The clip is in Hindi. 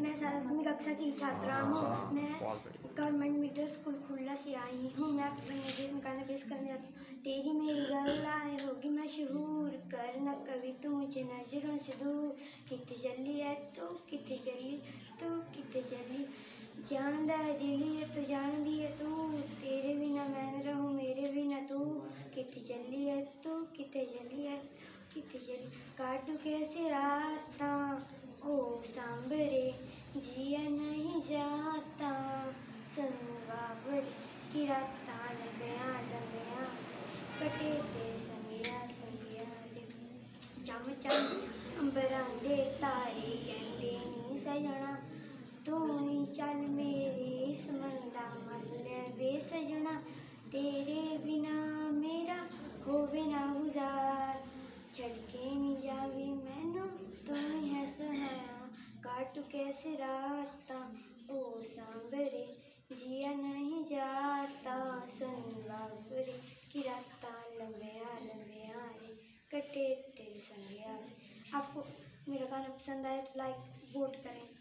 मैं 7वीं कक्षा की छात्रा हूँ। मैं गवर्नमेंट मिडिल स्कूल खुल्ला से आई हूँ। मैं अपने मकान पेश करने आती हूँ। तेरी मेरी गल्लाएं होगी मशहूर, करना कभी तू मुझे नजरों से दूर। कितनी जल्दी है तू कितनी जल्दी, तू कितनी जल्दी जानदा है दिली है तो जानदी है तू। तेरे बिना मैं रहूँ मेरे बिना तू, कितनी जल्दी है तू कितनी जल्दी है कितनी जल्दी। काटू कैसे रात ओ सांबरे, जिया नहीं जाता सनू बाबर की रात। ताल बया लम्या कटे ते समिया समिया चम चम अंबरां दे तारे कहंदे नी सजना। तू ही चल मेरे इस मंदा मन वे सजना। तेरे बिना मेरा होवे ना गुजार, छलके नी जावे मैनू तू है सहारा। काटू कैसे राता ओ सांबरे, जिया नहीं जाता सन बाबरे की रात। लम्बिया कटे तेरे संग। आपको मेरा गाना पसंद आया तो लाइक वोट करें।